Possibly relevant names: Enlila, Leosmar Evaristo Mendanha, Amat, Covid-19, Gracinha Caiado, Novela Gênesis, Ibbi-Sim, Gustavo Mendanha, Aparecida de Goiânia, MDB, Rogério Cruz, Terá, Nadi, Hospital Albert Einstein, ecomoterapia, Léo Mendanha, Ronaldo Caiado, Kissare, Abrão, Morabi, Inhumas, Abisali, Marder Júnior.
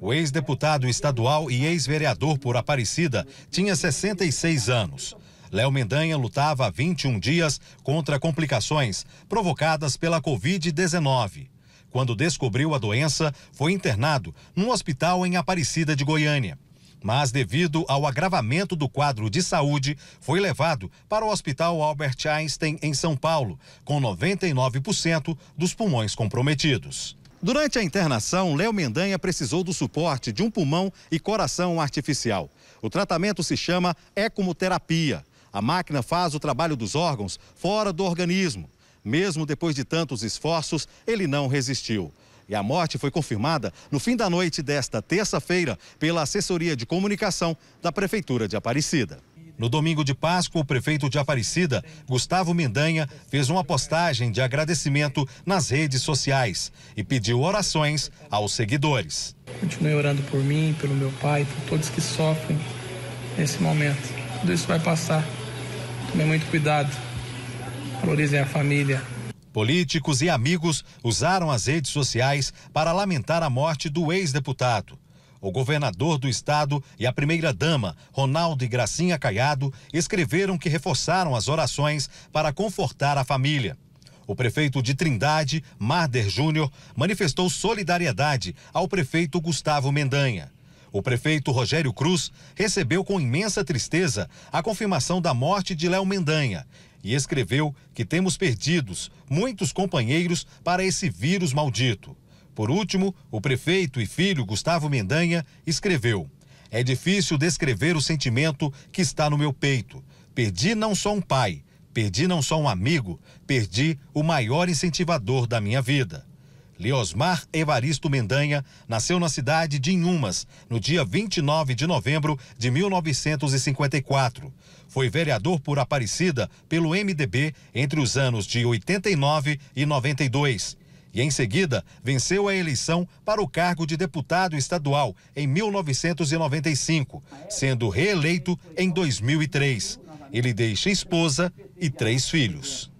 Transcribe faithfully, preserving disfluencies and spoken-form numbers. O ex-deputado estadual e ex-vereador por Aparecida tinha sessenta e seis anos. Léo Mendanha lutava há vinte e um dias contra complicações provocadas pela covid dezenove. Quando descobriu a doença, foi internado num hospital em Aparecida de Goiânia. Mas, devido ao agravamento do quadro de saúde, foi levado para o Hospital Albert Einstein, em São Paulo, com noventa e nove por cento dos pulmões comprometidos. Durante a internação, Léo Mendanha precisou do suporte de um pulmão e coração artificial. O tratamento se chama ecomoterapia. A máquina faz o trabalho dos órgãos fora do organismo. Mesmo depois de tantos esforços, ele não resistiu. E a morte foi confirmada no fim da noite desta terça-feira pela assessoria de comunicação da Prefeitura de Aparecida. No domingo de Páscoa, o prefeito de Aparecida, Gustavo Mendanha, fez uma postagem de agradecimento nas redes sociais e pediu orações aos seguidores. Continue orando por mim, pelo meu pai, por todos que sofrem nesse momento. Tudo isso vai passar. Tomem muito cuidado. Valorizem a família. Políticos e amigos usaram as redes sociais para lamentar a morte do ex-deputado. O governador do estado e a primeira-dama, Ronaldo e Gracinha Caiado, escreveram que reforçaram as orações para confortar a família. O prefeito de Trindade, Marder Júnior, manifestou solidariedade ao prefeito Gustavo Mendanha. O prefeito Rogério Cruz recebeu com imensa tristeza a confirmação da morte de Léo Mendanha e escreveu que temos perdidos muitos companheiros para esse vírus maldito. Por último, o prefeito e filho Gustavo Mendanha escreveu: é difícil descrever o sentimento que está no meu peito. Perdi não só um pai, perdi não só um amigo, perdi o maior incentivador da minha vida. Leosmar Evaristo Mendanha nasceu na cidade de Inhumas, no dia vinte e nove de novembro de mil novecentos e cinquenta e quatro. Foi vereador por Aparecida pelo M D B entre os anos de oitenta e nove e noventa e dois. E em seguida, venceu a eleição para o cargo de deputado estadual em mil novecentos e noventa e cinco, sendo reeleito em dois mil e três. Ele deixa esposa e três filhos.